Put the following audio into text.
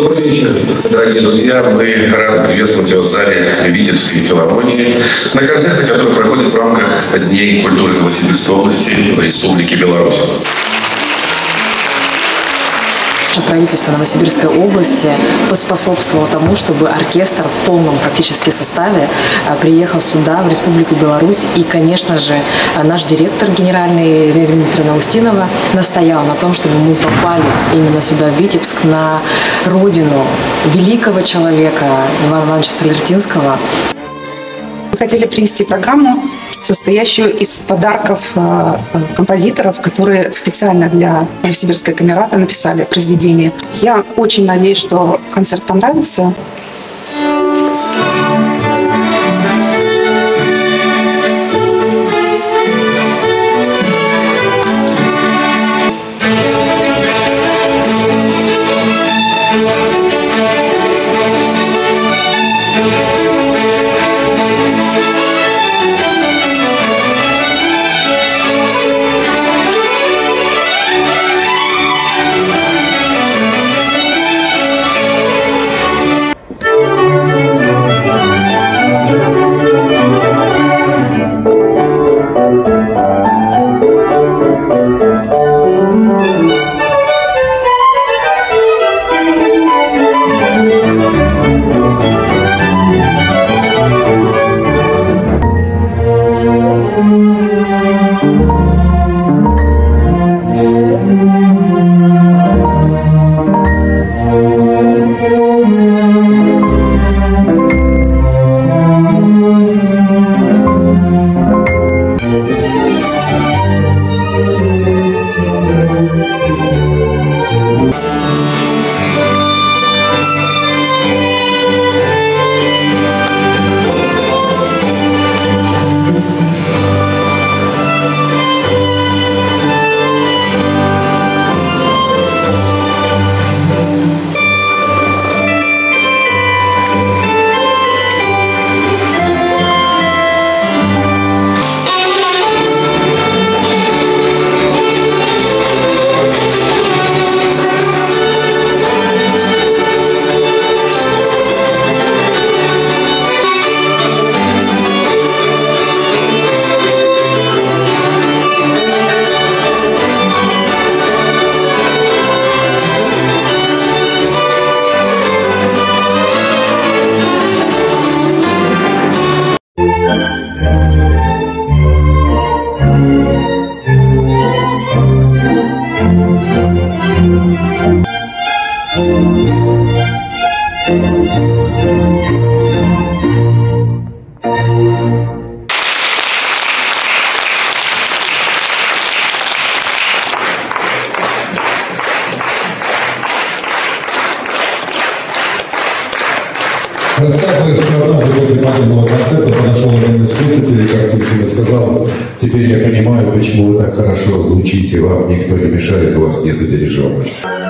Добрый вечер, дорогие друзья. Мы рады приветствовать вас в зале Витебской филармонии на концерте, который проходит в рамках Дней культуры Новосибирской области в Республике Беларусь. Правительство Новосибирской области поспособствовало тому, чтобы оркестр в полном практически составе приехал сюда, в Республику Беларусь. И, конечно же, наш директор генеральный Ирина Дмитриевна Устинова настояла на том, чтобы мы попали именно сюда, в Витебск, на родину великого человека Ивана Ивановича Соллертинского. Мы хотели привести программу, состоящую из подарков композиторов, которые специально для Новосибирской камераты написали произведение. Я очень надеюсь, что концерт понравится. Рассказывая, что однажды после подобного концерта подошел один слушатель, и, как ты себе сказал, теперь я понимаю, почему вы так хорошо звучите, вам никто не мешает, у вас нету дирижера.